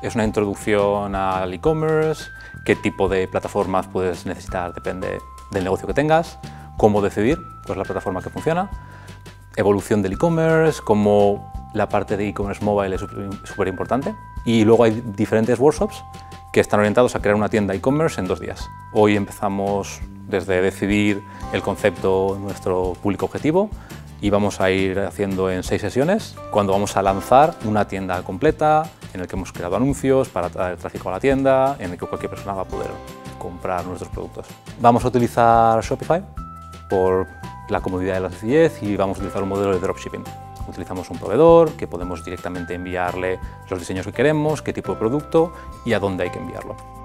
Es una introducción al e-commerce, qué tipo de plataformas puedes necesitar, depende del negocio que tengas, cómo decidir cuál es la plataforma que funciona, evolución del e-commerce, cómo la parte de e-commerce mobile es súper importante. Y luego hay diferentes workshops que están orientados a crear una tienda e-commerce en 2 días. Hoy empezamos desde decidir el concepto, nuestro público objetivo, y vamos a ir haciendo en 6 sesiones, cuando vamos a lanzar una tienda completa en el que hemos creado anuncios para traer tráfico a la tienda, en el que cualquier persona va a poder comprar nuestros productos. Vamos a utilizar Shopify por la comodidad y la sencillez, y vamos a utilizar un modelo de dropshipping. Utilizamos un proveedor que podemos directamente enviarle los diseños que queremos, qué tipo de producto y a dónde hay que enviarlo.